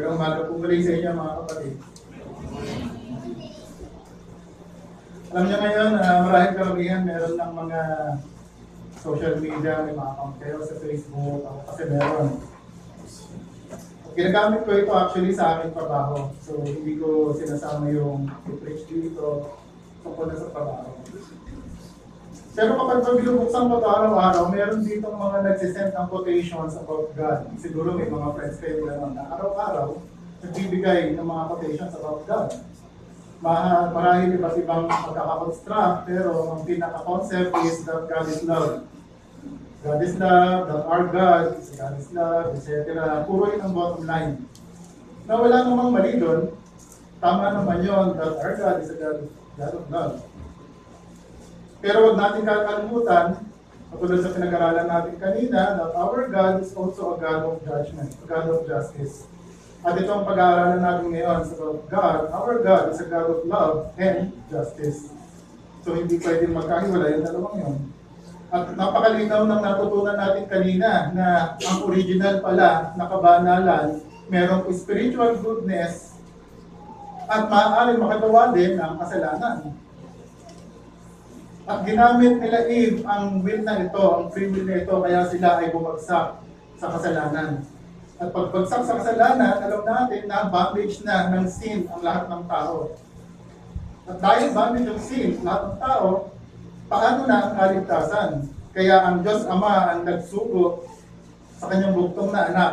Pero umaga po muli sa inyo mga kapatid. Alam niyo ngayon, maraming karamihan meron ng mga social media, may mga kampero sa Facebook, ako kasi meron. Ginagamit ko ito actually sa aming trabaho. So hindi ko sinasama yung i-preach dito tungkol na sa trabaho. Pero kapag binubuksan ko ito araw-araw, meron dito mga nagsisend ng quotations about God. Siguro may mga friends kayo naman na araw-araw nagbibigay ng mga quotations about God. Marahil iba't ibang pagkakakonstruct, pero ang pinaka-concept is that God is love. God is love, that our God is love, etc. Puro yun ang bottom line. Na wala namang mali doon, tama naman yun, that our God is a God of love. Pero huwag natin kakalimutan, kapag sa pinag-aralan natin kanina, that our God is also a God of judgment, a God of justice. At itong pag-aaralan natin ngayon sa God, our God is a God of love and justice. So hindi pwede magkahiwalay yung dalawang yun. At napakalinaw ng natutunan natin kanina na ang original pala na kabanalan, merong spiritual goodness at maaaring makagawa din ng kasalanan. At ginamit nila Eve ang will na ito, ang free will na ito, kaya sila ay bumagsak sa kasalanan. At pagbagsak sa kasalanan, alam natin na bondage na ng sin ang lahat ng tao. At dahil bondage ng sin, lahat ng tao, paano na ang kaligtasan? Kaya ang Diyos Ama ang nagsugo sa kanyang bugtong na anak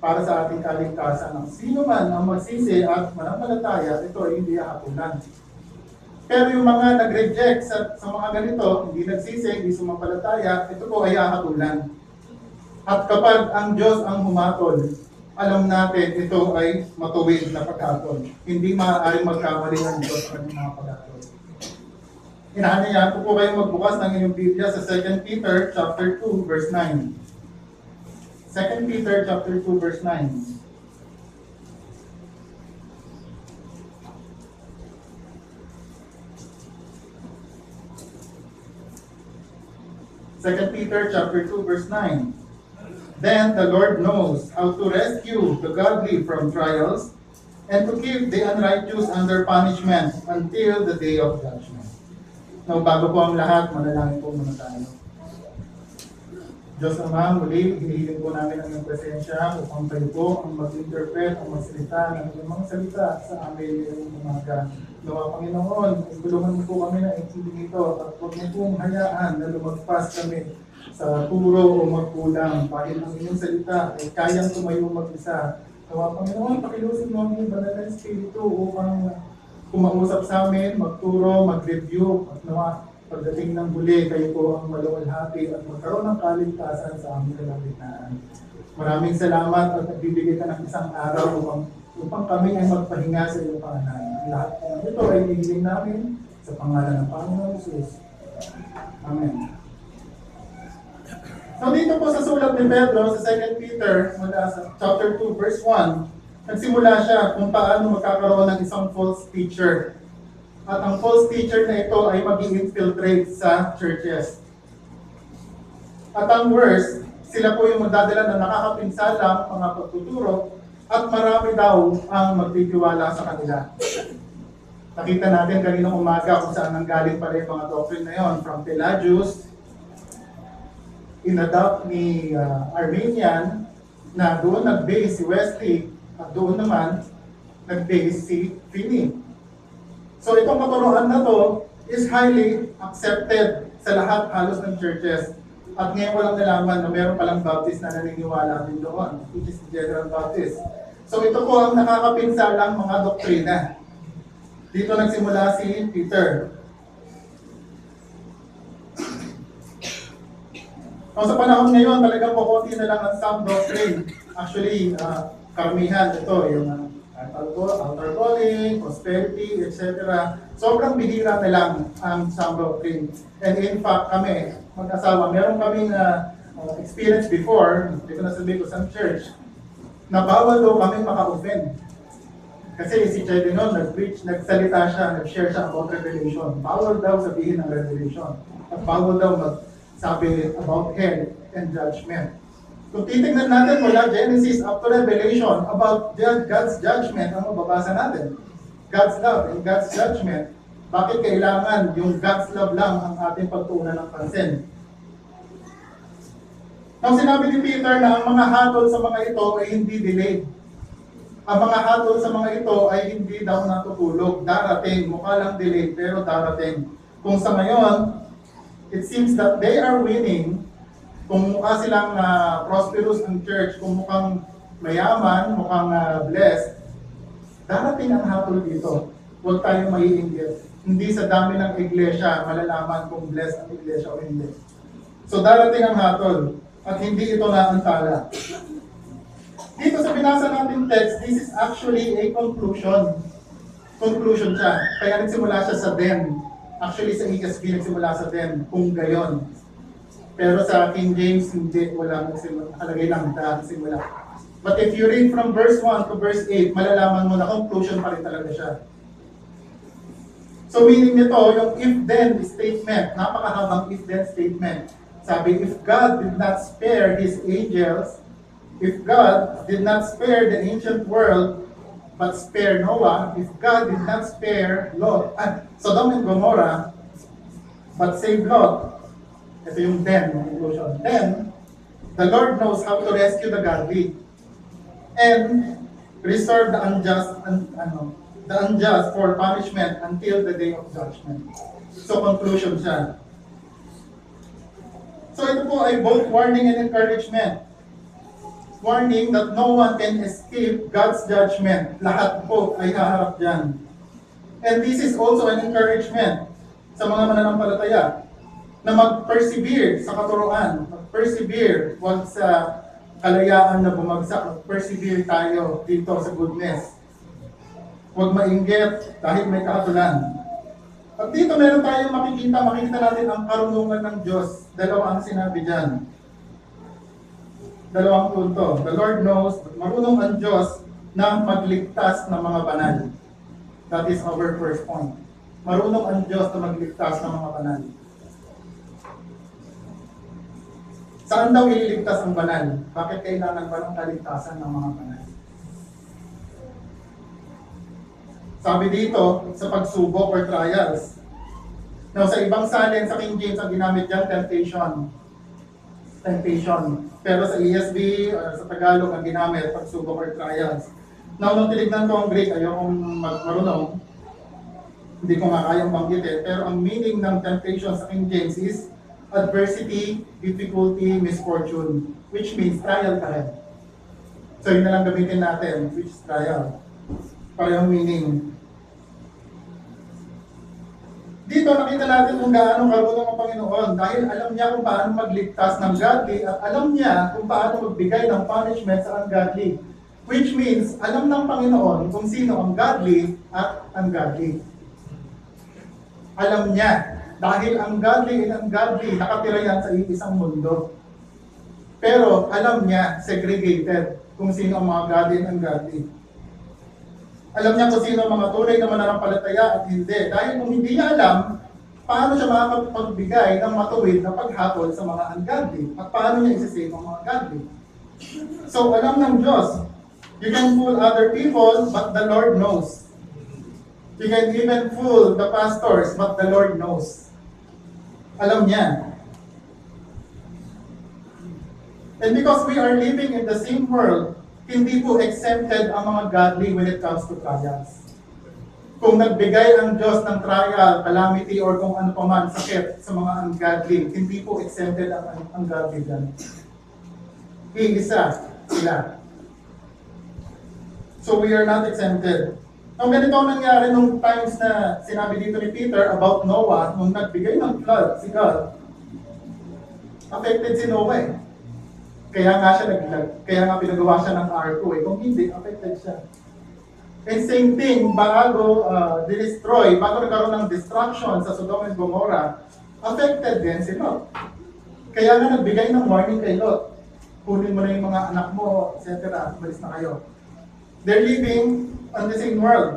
para sa ating kaligtasan. Ang sino man ang magsisi at manampalataya, ito ay hindi hahapunan. Pero yung mga nag-reject sa mga ganito, hindi nagsisi, hindi sumampalataya, ito po ay hahapunan. At kapag ang Diyos ang humatol, alam natin ito ay matuwid na paghatol. Hindi maaaring magkamali ng Diyos ang mga paghatol. Hinahanayan ko po kayong magbukas ng inyong Biblia sa 2 Peter chapter 2 verse 9. 2 Peter chapter 2 verse 9. Second Peter chapter 2 verse 9. Then the Lord knows how to rescue the godly from trials and to keep the unrighteous under punishment until the day of judgment. No, bago po ang lahat, manalangin po muna tayo. Diyos Ama, muli, hinihiling po namin ang iyong presensya upang tayo po ang mag-interpret, ang magsalita ng iyong mga salita sa amin ngayong umaga. Nawa Panginoon, tulungan mo po kami na intindihin ito at huwag mo pong hayaan na lumagpas kami sa turo o magkulang. Dahil ang iyong salita ay kayang tumayo mag-isa. Nawa Panginoon, pakilusin mo ang iyong banal na espiritu upang kumausap sa amin, magturo, mag-review, at nawa, pagdating ng huli, kayo po ang maluwalhati at magkaroon ng kaligtasan sa aming kalagitnaan. Maraming salamat at nagbibigay ka ng isang araw upang kami ay magpahinga sa iyong pangalan. Lahat po ito ay hihiling namin sa pangalan ng Panginoon Jesus. Amen. So dito po sa sulat ni Pedro, sa 2 Peter, chapter 2, verse 1, nagsimula siya kung paano magkakaroon ng isang false teacher. At ang false teacher na ito ay mag-infiltrate sa churches. At ang worst, sila po yung magdadala ng nakakapinsalang mga pagtuturo at marami daw ang magtitiwala sa kanila. Nakita natin kaninang umaga kung saan nanggaling pala yung mga doctrine na yon, from Pelagius, inadopt ni Arminian, na doon nag-base si Wesley. At doon naman, nag-base si Finney. So itong katuruan na to is highly accepted sa lahat halos ng churches. At ngayon walang nalaman na meron palang Baptist na naniniwala din doon, which is General Baptist. So ito po ang nakakapinsalang mga doktrina. Dito nagsimula si Peter. So, sa panahon ngayon, talagang kukunti na lang ang sound doctrine. Actually, karamihan, ito yung altar calling, prosperity, etc. Sobrang bihira na lang ang sound doctrine. And in fact, kami, mag-asawa, meron kaming experience before, hindi ko nasabi ko sa church, na bawal daw kami maka-offend. Kasi si Chai Denon, nag-preach, nagsalita siya, nag-share siya about revelation. Bawal daw sabihin ang revelation. At bawal daw magsabi about hell and judgment. Kung titignan natin mula Genesis up to Revelation about God's judgment, ano babasa natin? God's love and God's judgment. Bakit kailangan yung God's love lang ang ating pagtuunan ng pansin? Nang sinabi ni Peter na ang mga hatol sa mga ito ay hindi delayed. Ang mga hatol sa mga ito ay hindi daw natutulog. Darating, mukha lang delayed, pero darating. Kung sa ngayon, it seems that they are winning. Kung mukha silang prosperous ang church, kung mukhang mayaman, mukhang blessed, darating ang hatol dito. Huwag tayong maiinggit. Hindi sa dami ng iglesia malalaman kung blessed ang iglesia o hindi. So darating ang hatol at hindi ito naantala. Dito sa binasa natin text, this is actually a conclusion. Conclusion siya. Kaya nagsimula siya sa then. Actually sa ESV nagsimula sa then, kung gayon. Pero sa King James, hindi, walang nakalagay ng simula. But if you read from verse 1 to verse 8, malalaman mo na conclusion pa rin talaga siya. So meaning nito, yung if-then statement, napakahabang if-then statement. Sabi, if God did not spare His angels, if God did not spare the ancient world, but spare Noah, if God did not spare Lot, Sodom and Gomorrah, but saved Lot, ito yung then, conclusion. Then, the Lord knows how to rescue the godly and reserve the unjust for punishment until the day of judgment. So, conclusion siya. So, ito po ay both warning and encouragement. Warning that no one can escape God's judgment. Lahat po ay haharap dyan. And this is also an encouragement sa mga mananampalataya na mag-persevere sa katuruan, mag-persevere, huwag sa kalayaan na bumagsak, mag-persevere tayo dito sa goodness. Huwag mainggit dahil may kahatulan. At dito meron tayong makikita natin ang karunungan ng Diyos. Dalawa ang sinabi dyan. Dalawang punto. The Lord knows, marunong ang Diyos na magligtas ng mga banal. That is our first point. Marunong ang Diyos na magligtas ng mga banal. Saan daw ililigtas ang banal? Bakit kailangan ba ng kaligtasan ng mga banal? Sabi dito, sa pagsubok or trials. Now, sa ibang salin, sa King James, ang ginamit dyan, temptation. Temptation. Pero sa ESV, sa Tagalog, ang ginamit, pagsubok or trials. Now, nung tinignan ko ang Greek, ayokong marunong. Hindi ko nga kayang banggitin. Pero ang meaning ng temptation sa King James is adversity, difficulty, misfortune, which means trial ka rin. So yun na lang gamitin natin, which is trial. Parehong meaning. Dito nakita natin kung gaano karunong ang Panginoon dahil alam niya kung paano magligtas ng godly at alam niya kung paano magbigay ng punishment sa ungodly. Which means, alam ng Panginoon kung sino ang godly at ungodly. Alam niya. Dahil ang godly at ungodly, nakatira yan sa isang mundo. Pero alam niya, segregated, kung sino ang mga godly at ungodly. Alam niya kung sino ang mga tunay na mananampalataya at hindi. Dahil kung hindi niya alam, paano siya makapagbigay ng matuwid na paghatol sa mga ungodly? At paano niya isisave ang mga godly? So alam ng Diyos, you can fool other people, but the Lord knows. You can even fool the pastors, but the Lord knows. Alam niya. And because we are living in the same world, hindi po exempted ang mga godly when it comes to trials. Kung nagbigay ang Diyos ng trial, calamity, or kung ano pa man, sakit sa mga ungodly, hindi po exempted ang ungodly dyan. Iisa sila. So we are not exempted. Ang ganito ang nangyari nung times na sinabi dito ni Peter about Noah nung nagbigay ng flood si God. Affected si Noah eh. Kaya nga pinagawa siya ng ark eh. Kung hindi, affected siya. And same thing, bago dinestroy, bago nagkaroon ng destruction sa Sodom and Gomorrah, affected din si Lot. Kaya nga nagbigay ng warning kay Lot. Kunin mo na yung mga anak mo, etc. Malis na kayo. They're living on the same world.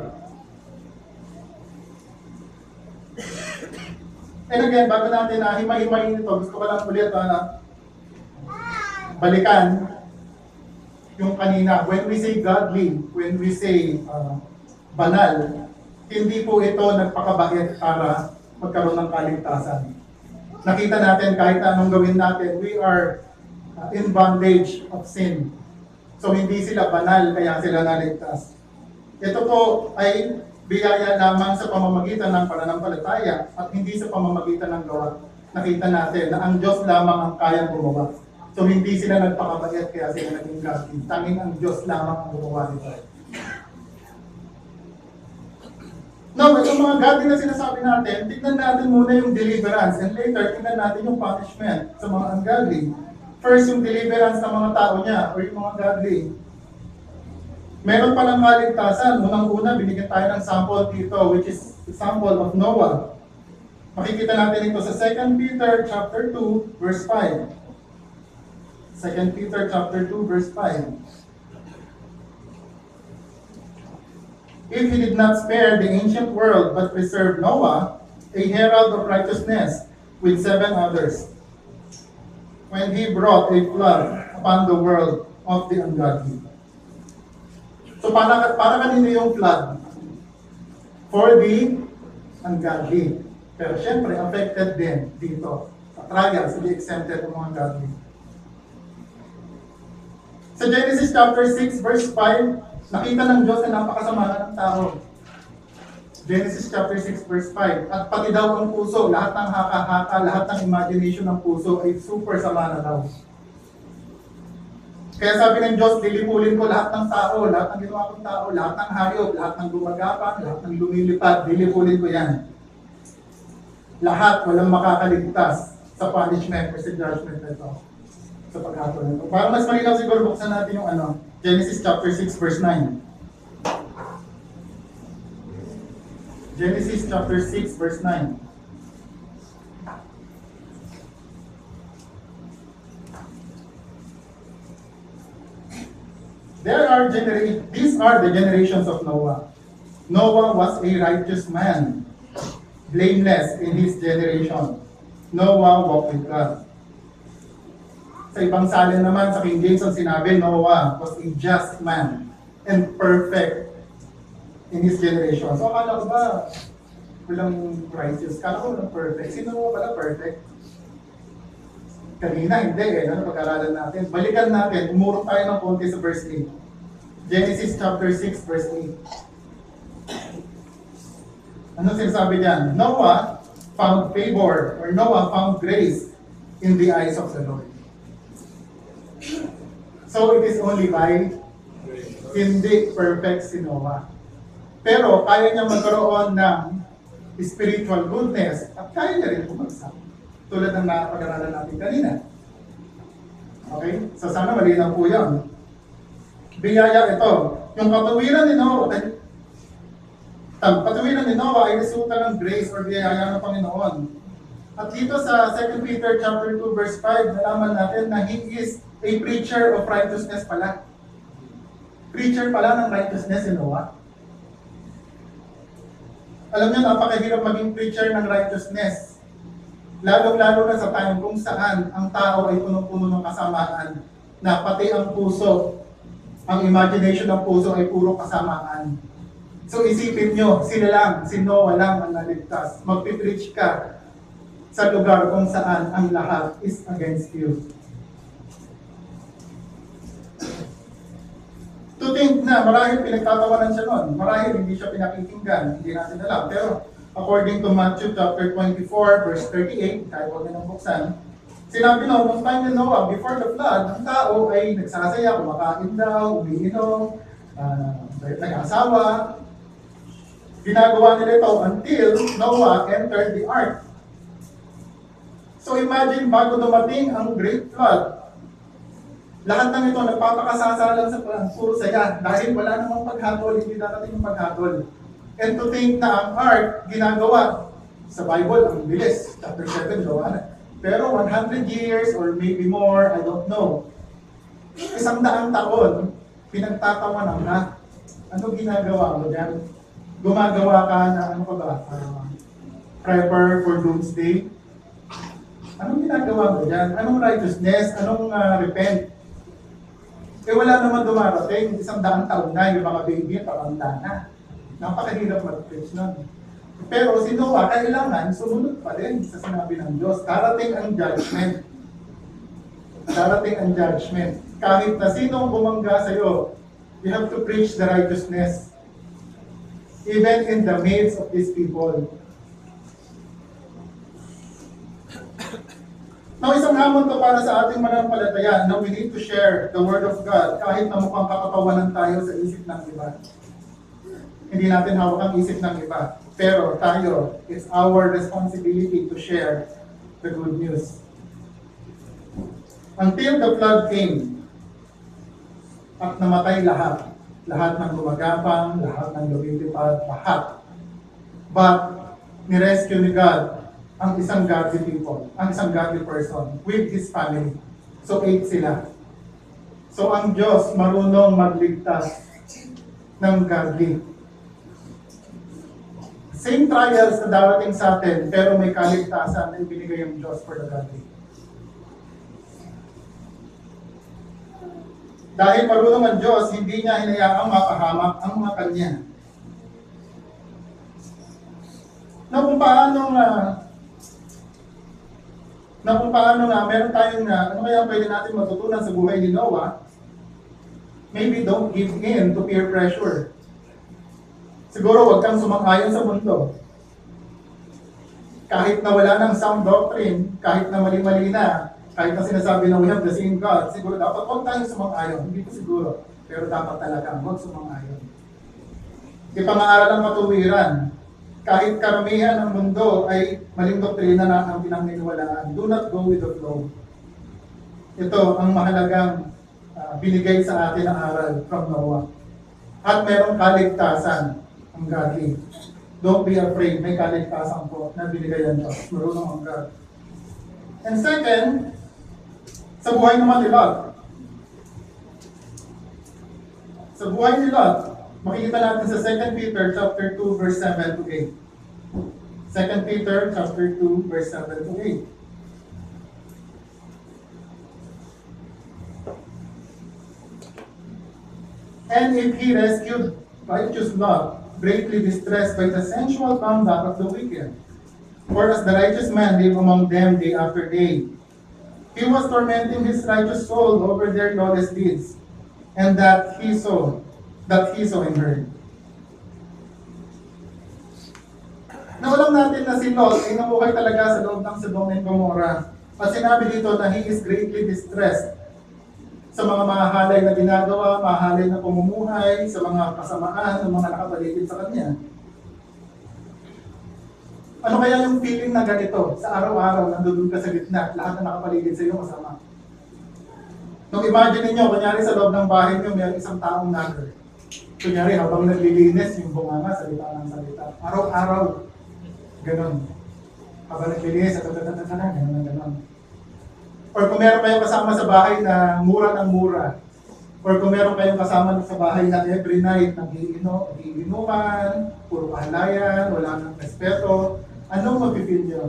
And again, bago natin na himayin ito, gusto ko lang ulit balikan yung kanina, when we say godly, when we say banal, hindi po ito nagpakabait para magkaroon ng kaligtasan. Nakita natin kahit anong gawin natin, we are in bondage of sin. So hindi sila banal kaya sila naligtas. Ito po ay biyaya lamang sa pamamagitan ng pananampalataya at hindi sa pamamagitan ng gawa. Nakita natin na ang Diyos lamang ang kayang gumawa. So hindi sila nagpakabayat kaya sila naging godly. Tanging ang Diyos lamang ang gumawa nito. Now, itong mga godly na sinasabi natin, tignan natin muna yung deliverance and later tignan natin yung punishment sa mga ungodly. First, yung deliverance ng mga tao niya or yung mga godly. Meron palang kaligtasan. Unang-una, binigyan tayo ng sample dito, which is the sample of Noah. Makikita natin ito sa 2 Peter chapter 2, verse 5. 2 Peter chapter 2 verse 5. If he did not spare the ancient world but preserved Noah, a herald of righteousness, with 7 others, when he brought a flood upon the world of the ungodly. So para kanino yung flood? For the ungodly. Pero syempre affected din dito. Sa trials, hindi exempted ng mga ungodly. Sa Genesis chapter 6 verse 5, nakita ng Diyos na napakasama ng tao. Genesis chapter 6 verse 5, at pati daw ang puso, lahat ng haka-haka, lahat ng imagination ng puso ay super sama na daw. Kaya sabi ng Diyos, lilipulin ko lahat ng tao, lahat ng ginawa kong tao, lahat ng hayop, lahat ng gumagapang, lahat ng lumilipad, lilipulin ko yan. Lahat, walang makakaligtas sa punishment or sa judgment na ito. Sa paghato nito. Para mas malinaw siguro, buksan natin yung Genesis chapter 6 verse 9. Genesis chapter 6 verse 9. These are the generations of Noah. Noah was a righteous man, blameless in his generation. Noah walked with God. Sa ibang salin naman, sa King James, ang sinabi, Noah was a just man and perfect in his generation. So, akala ko ba, walang righteous? Akala ko walang perfect. Sino mo pala perfect? Kanina, hindi. Ganyan ang pag-aralan natin. Balikan natin. Umurok tayo ng konti sa verse 8. Genesis chapter 6, verse 8. Ano sinasabi niyan? Noah found favor, or Noah found grace in the eyes of the Lord. So, it is only by grace. Hindi perfect si Noah. Pero, kaya niya magkaroon ng spiritual goodness at kaya niya rin bumagsak. Tulad ng napag-aralan natin kanina. Okay? So, sana malinaw po yun. Biyaya ito. Yung katuwiran ni Noah, ay resulta ng grace or biyaya ng Panginoon. At dito sa 2 Peter chapter 2 verse 5, nalaman natin na he is a preacher of righteousness pala. Preacher pala ng righteousness si Noah. Alam niyo, napakahirap maging preacher ng righteousness. Lalo-lalo na sa time kung saan ang tao ay punong-puno ng kasamaan. Na pati ang puso, ang imagination ng puso ay puro kasamaan. So isipin niyo, sila lang, si Noah lang ang naligtas. Magpipreach ka sa lugar kung saan ang lahat is against you. To think na marahil pinagtatawanan siya noon, marahil hindi siya pinakikinggan, hindi natin alam. Pero according to Matthew chapter 24 verse 38, kahit huwag na buksan, sinabi na noong time ni Noah, before the flood, ang tao ay nagsasaya, kumakain daw, umiinom, nag-asawa. Ginagawa nila ito until Noah entered the ark. So imagine, bago dumating ang great flood, lahat ng ito nagpapakasasalan sa puro saya dahil wala namang paghatol, hindi darating yung paghatol. And to think na ang ark ginagawa sa Bible, ang bilis, chapter 7, gawa na. Pero 100 years or maybe more, I don't know. 100 taon, pinagtatawanan na. Ano ginagawa mo dyan? Gumagawa ka na ano pa ba? Prepare for doomsday? Anong ginagawa mo dyan? Anong righteousness? Anong repent? Eh wala naman dumarating, 100 taon na, yung mga baby, patanda na. Napakahirap mag-preach nun. Pero si Noah, kailangan sumunod pa rin sa sinabi ng Diyos. Darating ang judgment. Darating ang judgment. Kahit na sinong bumangga sa'yo, you have to preach the righteousness. Even in the midst of these people. Now, isang hamon to para sa ating mananampalataya na we need to share the Word of God kahit na mukhang kakatawanan tayo sa isip ng iba. Hindi natin hawak ang isip ng iba. Pero tayo, it's our responsibility to share the good news. Until the flood came at namatay lahat. Lahat ng gumagapang, lahat ng lumilipad, lahat. But, ni-rescue ni God ang isang godly people, ang isang godly person with his family. So, 8 sila. So, ang Diyos marunong magligtas ng godly. Same trials na darating sa atin, pero may kaligtasan na ibinigay ang Diyos for the godly. Dahil marunong ang Diyos, hindi niya hinayaang mapahamak ang mga kanya. Na kung paano na meron tayong ano kaya pwede natin matutunan sa buhay ni Noah? Maybe don't give in to peer pressure. Siguro huwag kang sumang-ayon sa mundo. Kahit na wala ng sound doctrine, kahit na mali-mali na, kahit na sinasabi na we have the same God, siguro dapat huwag tayong sumang-ayon. Hindi ko siguro, pero dapat talaga huwag sumang-ayon. Ipangaral ang matuwiran. Kahit karamihan ng mundo ay maling doktrina na ang pinaniniwalaan. Do not go with the flow. Ito ang mahalagang binigay sa atin ang aral from Noah. At mayroong kaligtasan ang godly. Don't be afraid. May kaligtasan po na binigay ang Diyos. Marunong ang God. And second, sa buhay naman ni Lot. Sa buhay ni Lot, makikita natin sa 2 Peter chapter 2 verse 7 to 8. 2 Peter chapter 2 verse 7 to 8. And if he rescued righteous Lot, greatly distressed by the sensual conduct of the wicked, for as the righteous man lived among them day after day, he was tormenting his righteous soul over their lawless deeds, and that he saw and heard. Nawalang natin na si Lot ay nabuhay talaga sa loob ng Sodom and Gomorrah. At sinabi dito na he is greatly distressed sa mga mahalay na ginagawa, mahalay na pumumuhay, sa mga kasamaan, ng mga nakapaligid sa kanya. Ano kaya yung feeling na ganito? Sa araw-araw, nandun ka sa gitna, lahat na nakapaligid sa iyo masama. Nung imagine niyo kunyari sa loob ng bahay niyo, may isang taong nagger. Kunyari, habang naglilinis, yung bunganga, salita ng salita. Araw-araw, ganun. Habang naglilinis, ganun. Or kung meron kayong kasama sa bahay na mura ng mura, or kung meron kayong kasama sa bahay na every night, nag-iinuman, puro halayan, wala ng respeto, anong mapipil niyo?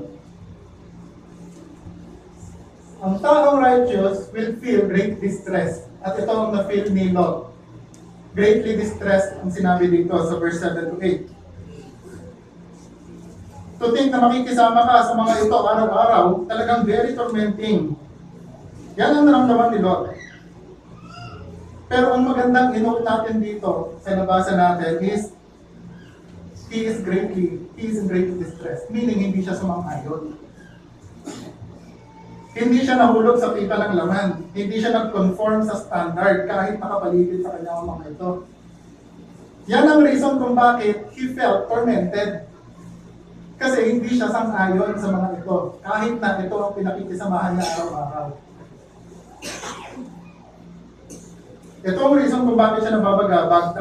Ang taong righteous will feel great distress. At ito ang na-feel ni Lot. Greatly distressed ang sinabi dito sa verse 7 to 8. To think na makikisama ka sa mga ito araw-araw, talagang very tormenting. Yan ang naramdaman ni Lot. Pero ang magandang inood natin dito sa nabasa natin is, he is in great distress. Meaning, hindi siya sumang-ayon. Hindi siya nahulog sa pita ng laman. Hindi siya nag-conform sa standard kahit nakapaligid sa kanyang mga ito. Yan ang reason kung bakit he felt tormented. Kasi hindi siya sang-ayon sa mga ito. Kahit na ito ang pinakikisamahan niya araw-araw. Ito ang reason kung bakit siya nababagabag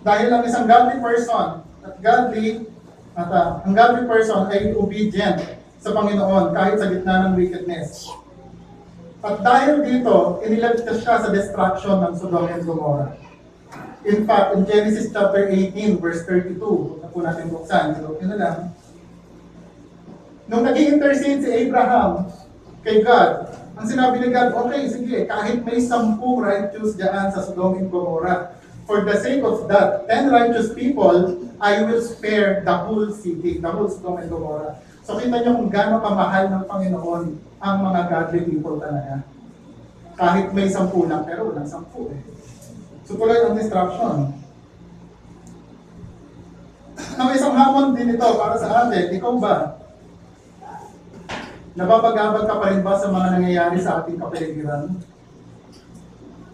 dahil ang isang godly person at godly At ang godly person ay obedient sa Panginoon kahit sa gitna ng wickedness. At dahil dito, iniligtas siya sa destruction ng Sodom and Gomorrah. In fact, in Genesis chapter 18, verse 32, na po natin buksan, okay na lang. Nung nag-i-intercede si Abraham kay God, ang sinabi ni God, okay, sige, kahit may 10 righteous dyan sa Sodom and Gomorrah, for the sake of that 10 righteous people, I will spare the whole city, the whole Sodom and Gomorrah. So kita niyo kung gaano kamahal ng Panginoon ang mga godly people talaga. Kahit may 10 lang, pero walang 10 eh. So tuloy ang destruction. Ang isang hamon din ito para sa atin, ikaw ba? Napapagabag ka pa rin ba sa mga nangyayari sa ating kapaligiran?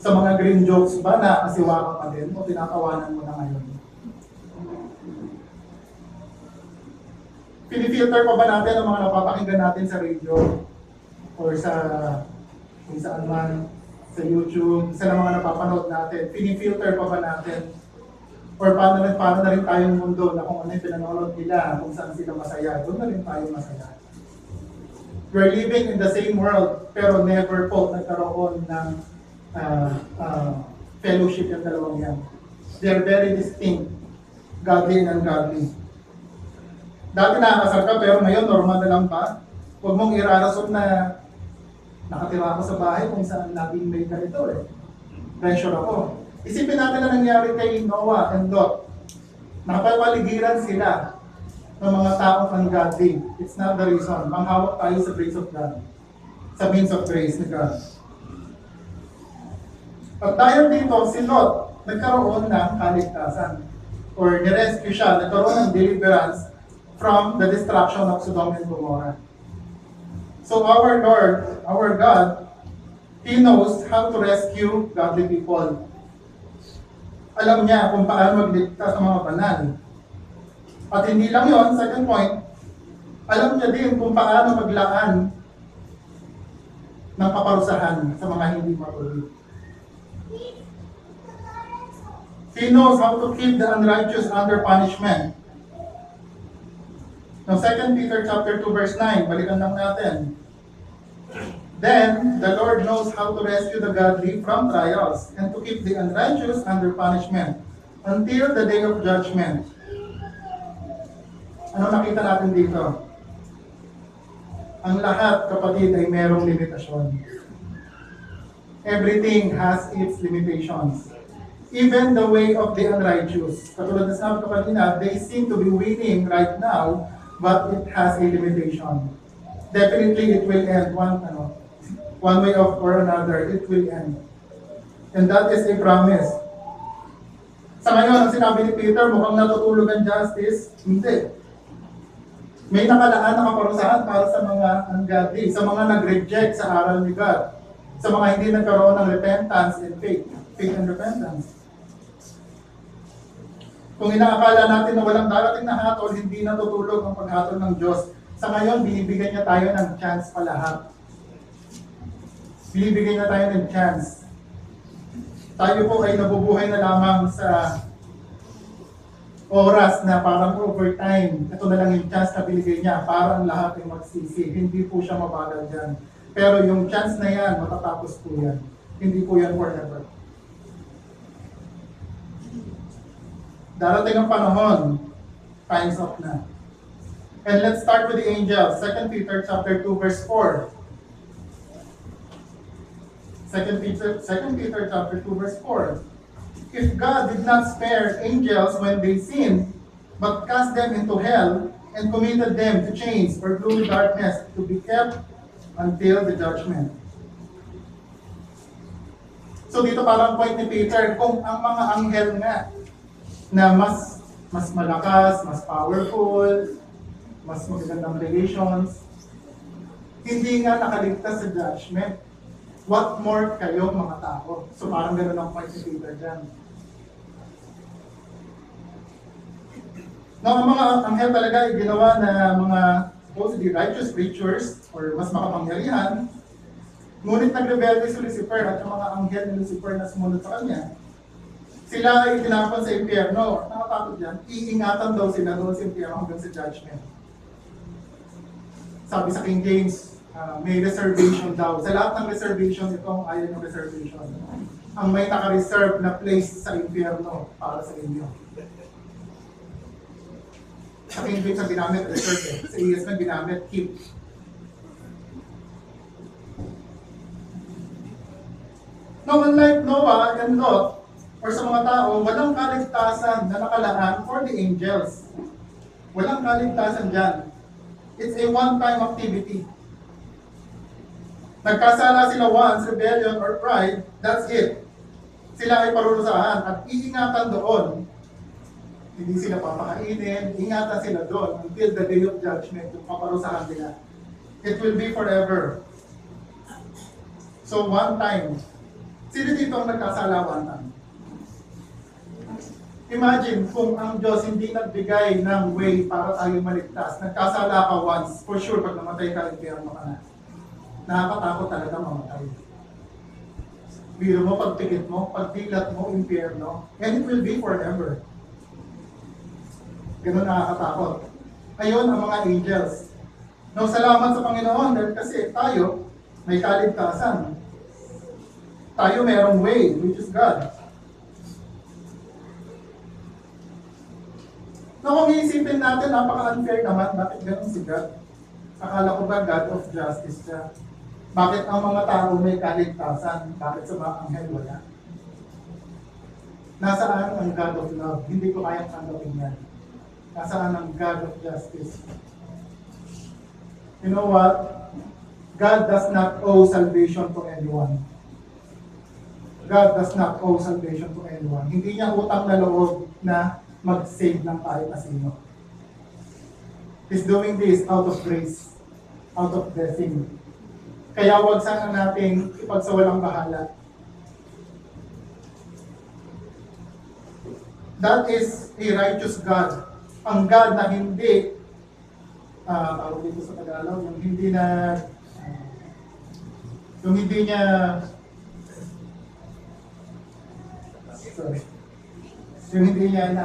Sa mga green jokes ba na asiwa ka pa din o tinatawanan mo na ngayon? Pinifilter pa ba natin ang mga napapakinggan natin sa radio or sa kung saan man, sa YouTube, sa mga napapanood natin? Pinifilter pa ba natin? Or paano na rin tayong mundo na kung ano yung pinanood nila, kung saan sila masaya, doon na rin tayo masaya. We're living in the same world pero never po nagkaroon ng fellowship yung dalawang yan. They're very distinct, godly and ungodly. Dati nakakasar ka, pero ngayon normal na lang pa. Huwag mong irarason na nakatira ako sa bahay kung saan laging may ganito eh. Pressure ako. Isipin natin na nangyari kay Noah and Lot. Nakapaligiran sila ng mga taong ungodly. It's not the reason. Manghawak tayo sa grace of God. Sa means of grace ni God. At dahil dito, si Lot nagkaroon ng kaligtasan. Or nirescue siya, nagkaroon ng deliverance from the destruction of Sodom and Gomorrah. So our Lord, our God, He knows how to rescue godly people. Alam niya kung paano magligtas ng mga banal. At hindi lang yon, second point, alam niya din kung paano maglaan ng kaparusahan sa mga hindi matuloy. He knows how to keep the unrighteous under punishment. Now, 2 Peter chapter 2, verse 9, balikan lang natin. Then, the Lord knows how to rescue the godly from trials and to keep the unrighteous under punishment until the day of judgment. Ano nakita natin dito? Ang lahat, kapatid, ay merong limitasyon. Everything has its limitations. Even the way of the unrighteous. Katulad na sabi ko kanina, they seem to be winning right now, but it has a limitation. Definitely, it will end one way or another. It will end. And that is a promise. Sa ngayon, ang sinabi ni Peter, mukhang natutulog ang justice. Hindi. May nakalaan na kaparusahan para sa mga ungodly, sa mga nag-reject sa aral ni God, sa mga hindi nagkaroon ng repentance and faith. Faith and repentance. Kung inaakala natin na walang darating na hatol, hindi natutulog ang paghatol ng Diyos. Sa ngayon, binibigyan niya tayo ng chance pa lahat. Binibigyan niya tayo ng chance. Tayo po ay nabubuhay na lamang sa oras na parang overtime. Ito na lang yung chance na binibigyan niya. Parang lahat ay magsisi. Hindi po siya mabagal dyan. Pero yung chance na yan, matatapos po yan. Hindi po yan forever. Darating ang panahon, time's up na. And let's start with the angels. 2 Peter chapter 2 verse 4. 2 Peter chapter 2 verse 4. If God did not spare angels when they sinned, but cast them into hell and committed them to chains or gloomy darkness to be kept until the judgment. So dito parang point ni Peter, kung ang mga anghel nga na mas malakas, mas powerful, mas magandang relations, hindi nga nakaligtas sa judgment. What more kayo mga tao? So parang gano'n ang point ni Peter dyan. No, ang mga anghel talaga ay ginawa na mga supposedly righteous creatures or mas makapangyarihan, ngunit nagrebelde si Lucifer at ang mga anghel ni Lucifer na sumunod sa kanya. Sila ay itinapan sa impyerno. Nakatakot yan. Iingatan daw sila doon sa impyerno hanggang sa judgment. Sabi sa King James, may reservation daw. Sa lahat ng reservations, ito ang ayaw ng reservation. Ang may naka-reserve na place sa impyerno para sa inyo. Sa King James ang binamit, reserve eh. Sa ESV binamit, keep. No, unlike Noah and Lot, or sa mga tao, walang kaligtasan na nakalaan for the angels. Walang kaligtasan dyan. It's a one-time activity. Nagkasala sila once, rebellion or pride, that's it. Sila ay parurusahan at iingatan doon. Hindi sila papakainin, ingatan sila doon until the day of judgment, yung paparusahan nila. It will be forever. So one time. Sino dito ang nagkasalawan na? Imagine kung ang Diyos hindi nagbigay ng way para tayong maligtas. Nagkasala ka once, for sure, pag namatay ka, nagpirma ka na. Nakakatakot talaga mamatay. Biro mo, pagpikit mo, pagdilat mo, impyerno, and it will be forever. Ganun nakakatakot. Ayon ang mga angels. No, salamat sa Panginoon dahil kasi tayo may kaligtasan. Tayo merong way, which is God. So kung iisipin natin, napaka-unfair naman, bakit ganun si God? Akala ko ba God of justice siya? Bakit ang mga tao may kaligtasan? Bakit sa mga anghel wala? Nasaan ang God of love? Hindi ko kayang tanggapin yan. Nasaan ang God of justice? You know what? God does not owe salvation to anyone. God does not owe salvation to anyone. Hindi niya utang na loob na mag-save ng kahit asino. He's doing this out of grace, out of blessing. Kaya huwag sana natin ipagsawalang bahala. That is a righteous God. Ang God na hindi, tawag dito sa Tagalog, yung hindi niya sorry. Yung hindi niya na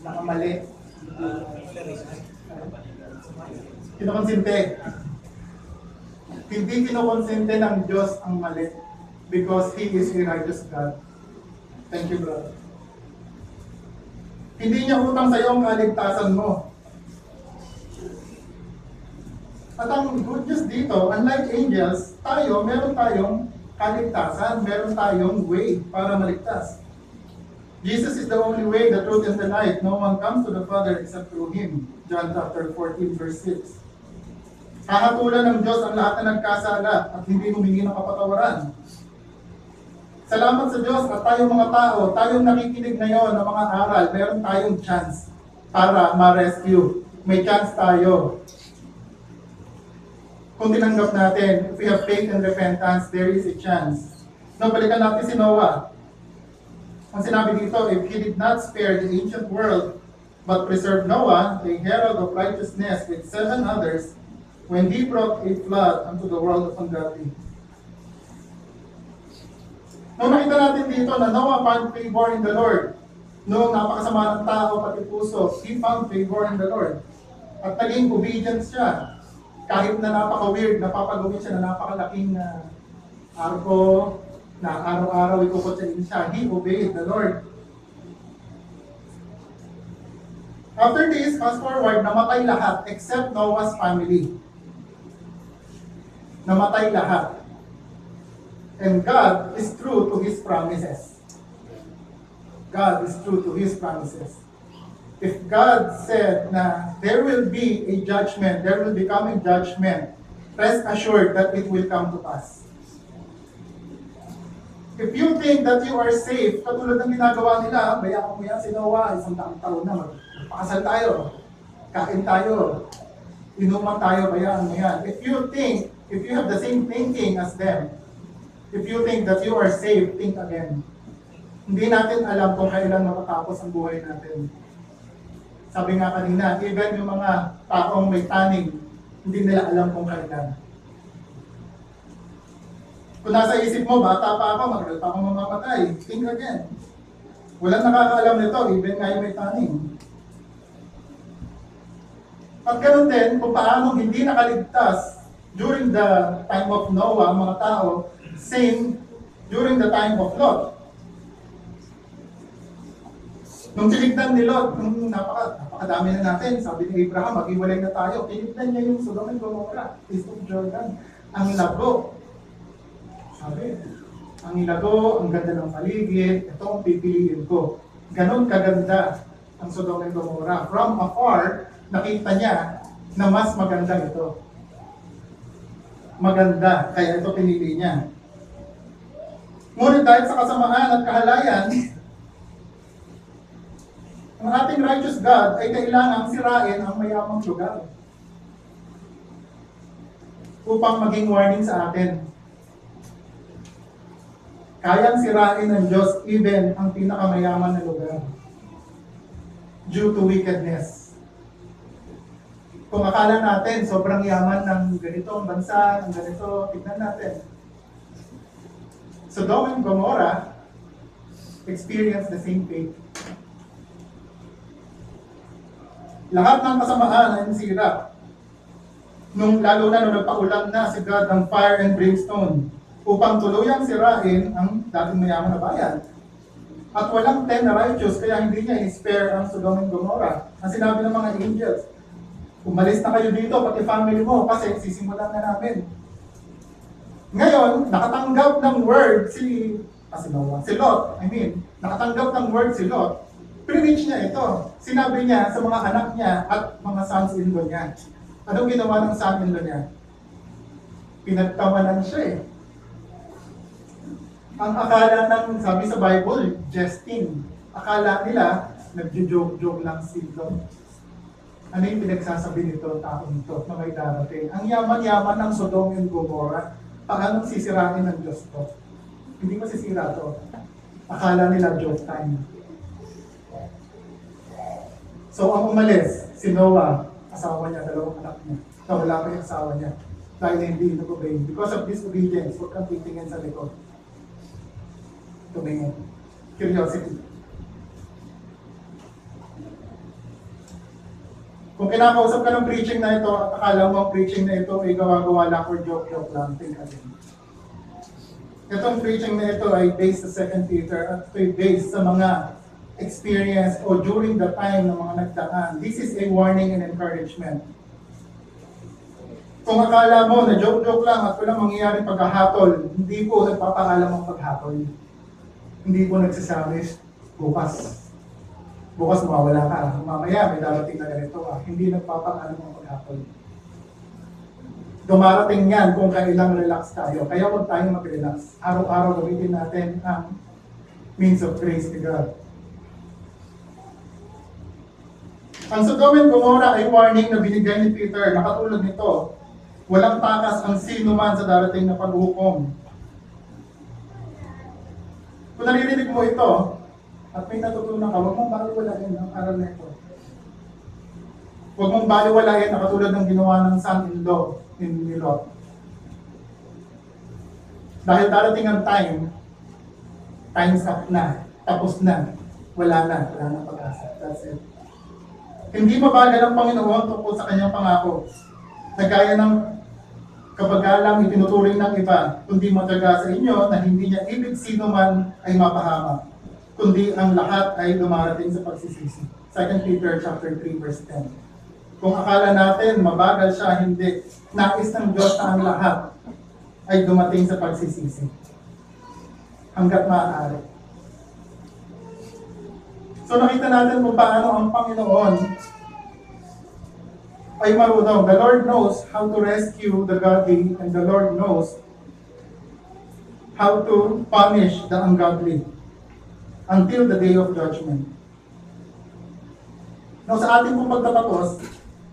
nakamali. Kinukonsente. Hindi kinukonsente ng Diyos ang mali because He is a righteous God. Thank you, brother. Hindi niya utang sa iyo ang kaligtasan mo. At ang good news dito, unlike angels, tayo, meron tayong kaligtasan, meron tayong way para maligtas. Jesus is the only way, the truth, and the life. No one comes to the Father except through Him. John chapter 14, verse 6. Kakatulan ng Diyos ang lahat na nagkasala at hindi humingi ng kapatawaran. Salamat sa Diyos at tayong mga tao, tayong nakikinig ngayon ng mga aral, meron tayong chance para ma-rescue. May chance tayo. Kung tinanggap natin, if we have faith and repentance, there is a chance. No, balikan natin si Noah. Ang sinabi dito, if he did not spare the ancient world, but preserved Noah, the herald of righteousness with 7 others, when he brought a flood unto the world of ungodly. Noong nakita natin dito na Noah found favor in the Lord, noong napakasama ng tao pati puso, he found favor in the Lord. At naging obedient siya. Kahit na napaka-weird, napapagawin siya na napakalaking arko, na araw-araw ikukutsain siya. He obeyed the Lord. After this, fast forward, namatay lahat except Noah's family. Namatay lahat. And God is true to His promises. God is true to His promises. If God said na there will be a judgment, there will be coming judgment, rest assured that it will come to pass. If you think that you are safe, katulad ng ginagawa nila, bayaan mo yan si Noah, 100 taon na, magpakasal tayo, kain tayo, inuman tayo, bayaan mo yan. If you think, if you have the same thinking as them, if you think that you are safe, think again. Hindi natin alam kung kailan matatapos ang buhay natin. Sabi nga kanina, even yung mga taong may taning, hindi nila alam kung kailan. Kung nasa isip mo, bata pa ako, magdala pa akong mamamatay, think again. Walang nakakaalam nito, even ngayon may taning. At ganoon din, kung paano hindi nakaligtas during the time of Noah, mga tao, same during the time of Lot. Nung tinignan ni Lot, nung napakadami na natin, sabi ni Abraham, mag-iwalay na tayo. Tinignan niya yung Sodom and Gomorrah, East of Jordan, ang lago. Sabi, ang ilago, ang ganda ng paligid, itong pipiliin ko. Ganon kaganda ang Sodom and Gomorrah. From afar, nakita niya na mas maganda ito. Maganda, kaya ito pinili niya. Ngunit dahil sa kasamaan at kahalayan, ang ating righteous God ay kailangang sirain ang mayamang lugar. Upang maging warning sa atin. Kayang sirain ng Diyos even ang pinakamayaman na lugar. Due to wickedness. Kung akala natin, sobrang yaman ng ganitong bansa, ng ganito, tignan natin. Sodom and Gomorrah experience the same fate. Lahat ng kasamaan ay sira. Nung lalo na nung nagpaulan na si God ng fire and brimstone upang tuluyang sirain ang dating mayaman na bayan. At walang ten na righteous kaya hindi niya i-spare ang Sodom and Gomorrah. Ang sinabi ng mga angels, umalis na kayo dito, pati family mo, kasi sisimulan na namin. Ngayon, nakatanggap ng word si Lot. Preach niya ito. Sinabi niya sa mga anak niya at mga sons-in-law niya. Anong ginawa ng sons-in-law niya? Pinagtawanan siya eh. Ang akala ng, sabi sa Bible, jesting. Akala nila, nagjo-joke-joke lang si Lot. Ano yung pinagsasabi nito, taong ito, na may darating? Ang yaman-yaman ng Sodom and Gomorrah, paanong sisirain ng Diyos to? Hindi masisira to. Akala nila joke time. So, ang umalis, si Noah, asawa niya, dalawang anak niya. Nawala pa yung asawa niya. Dahil hindi inobey. Because of disobedience, huwag kang titingin sa likod. Tumingin. Curiosity. Kung kinakausap ka ng preaching na ito at akala mo ang preaching na ito ay gawa-gawa lang or joke-joke lang, think again. Itong preaching na ito ay based sa 2 Peter at ito'y based sa mga experience o during the time ng mga nagdaan. This is a warning and encouragement. Kung akala mo na joke-joke lang at walang mangyayari paghahatol, hindi po nagpapaalam ang paghahatol. Hindi po nagsasabi, bukas. Bukas mawawala ka. Mamaya may darating na ganito. Hindi nagpapaalam ang paghapon. Dumarating yan kung kailang relax tayo. Kaya huwag tayong mag-relax. Araw-araw gamitin natin ang means of grace to God. Ang Sodom and Gomorrah ay warning na binigay ni Peter. Nakatulad nito. Walang takas ang sino man sa darating na paghukom. Kung naririnig mo ito, at may natutunan ka, huwag mong baliwalain ang aral na ito. Huwag mong baliwalain na katulad ng ginawa ng son-in-law ni Lot. Dahil darating ang time's up na, tapos na, wala na pag-asa. That's it. Hindi mabagal ang Panginoon tungkol sa kanyang pangako. Nagaya ng kapagalang itinuturing ng iba, kundi mataga sa inyo na hindi niya ibig sino man ay mapahamak. Kundi ang lahat ay dumarating sa pagsisisi. 2 Peter chapter 3 verse 10. Kung akala natin mabagal siya, hindi. Nais ng Diyos na ang lahat ay dumating sa pagsisisi. Hanggat maaari. So nakita natin kung paano ang Panginoon ay marunong. The Lord knows how to rescue the godly and the Lord knows how to punish the ungodly. Until the day of judgment. Now sa ating pong pagtatapos,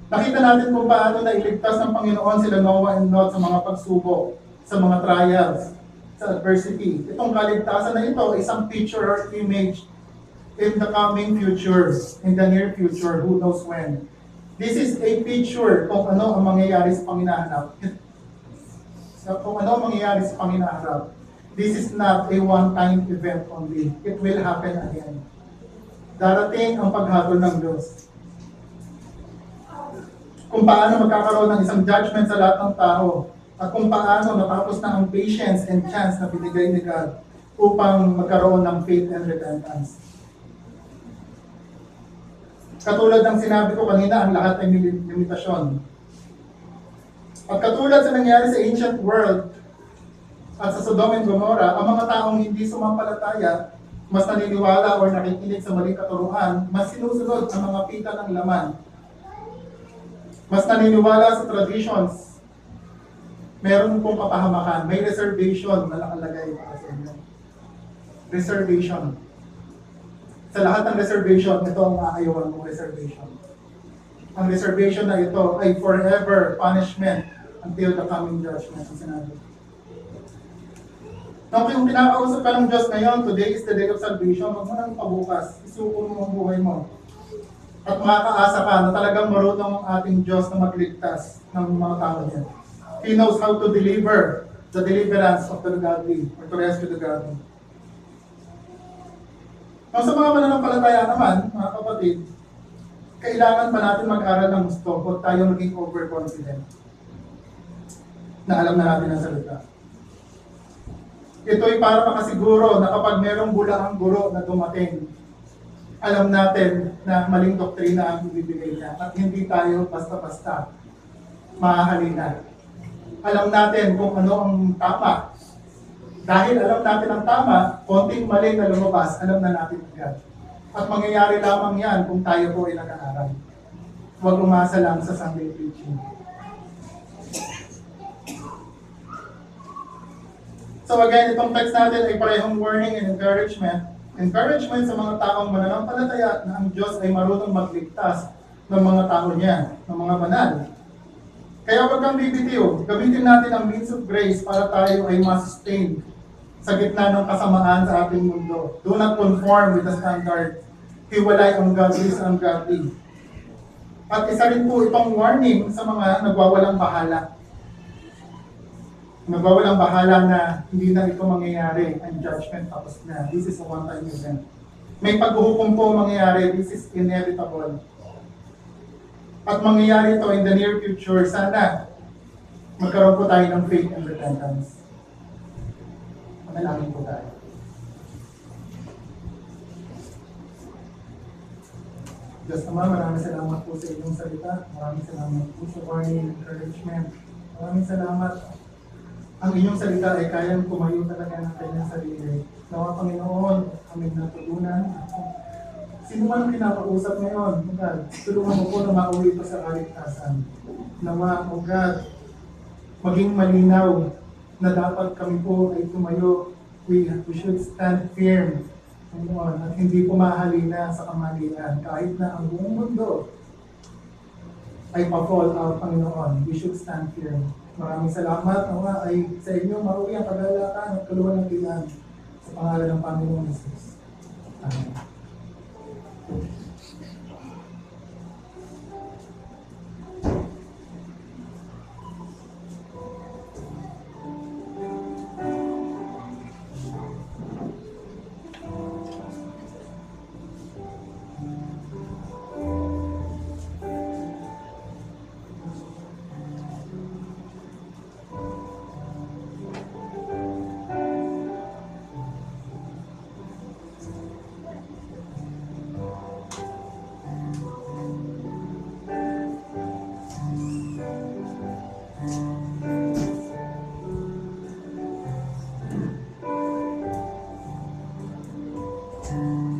nakita natin kung paano nailigtas ng Panginoon sila Noah and Lot sa mga pagsubok, sa mga trials, sa adversity. Itong kaligtasan na ito, isang picture or image in the coming future, in the near future, who knows when. This is a picture kung ano ang mangyayari sa panginaharap. Kung ano ang mangyayari sa panginaharap. This is not a one-time event only. It will happen again. darating ang paghabol ng Diyos. Kung paano magkakaroon ng isang judgment sa lahat ng tao at kung paano matapos na ang patience and chance na binigay ni God upang magkaroon ng faith and repentance. Katulad ng sinabi ko kanina, ang lahat ay may limitasyon. At katulad sa nangyari sa ancient world at sa Sodom and Gomorrah, ang mga taong hindi sumampalataya, mas naniniwala o nakikinig sa maling katuruan, mas sinusunod ang mga pita ng laman. Mas naniniwala sa traditions. Meron pong kapahamakan. May reservation na nakalagay para sa inyo. Reservation. Sa lahat ng reservation, ito ang aayawan mong reservation. Ang reservation na ito ay forever punishment until the coming judgment. Nang yung pinakausap ka ng Diyos ngayon, today is the day of salvation, huwag mo nang pabukas, isuko mo ang buhay mo. At makakaasa ka na talagang marunong ang ating Diyos na magligtas ng mga tao niya. He knows how to deliver the deliverance of the godly or to rescue the godly. Now, sa mga mananampalataya naman, mga kapatid, kailangan pa natin mag-aral ng gusto kung tayo maging overconfident na alam na natin ang salita. Ito'y para makasiguro na kapag merong bulahang guro na dumating, alam natin na maling doktrina ang ibibigay niya at hindi tayo basta-basta mahahalina. Alam natin kung ano ang tama. Dahil alam natin ang tama, konting mali na lumabas, alam na natin agad. At mangyayari lamang yan kung tayo po ay nag-aaral. Huwag umasa lang sa Sunday preaching. So again, itong text natin ay parehong warning and encouragement. Encouragement sa mga taong mananampalataya na ang Diyos ay marunong magligtas ng mga tao niya, ng mga banal. Kaya huwag kang bibitiw, gamitin natin ang means of grace para tayo ay ma-sustain sa gitna ng kasamaan sa ating mundo. Do not conform with the standard. Hiwalay ang godly sa ungodly. At isa rin po itong warning sa mga nagwawalang bahala. Nagwawalang bahala na hindi na ito mangyayari, ang judgment tapos na. This is a one-time event. May paghuhukom po mangyayari. This is inevitable. At mangyayari ito in the near future. Sana magkaroon po tayo ng faith and repentance. Manalangin po tayo. Diyos naman, maraming salamat po sa inyong salita. Maraming salamat po sa warning, encouragement. Maraming salamat. Ang inyong salita ay kayang kumayo talaga ng kanyang sarili. Nawa Panginoon, kami natutunan. Sino man pinakausap ngayon, God, tulungan mo po na mauwi pa sa kaligtasan. Nawa, O God, maging malinaw na dapat kami po ay tumayo. We should stand firm, Panginoon, at hindi po mahalina sa kamalian. Kahit na ang buong mundo ay pa-fall out, Panginoon, we should stand firm. Maraming salamat nawa ay sa inyo mauwi ang paglalakad at kaluwa ng tinan sa pangalan ng Panginoon Jesus. Amen.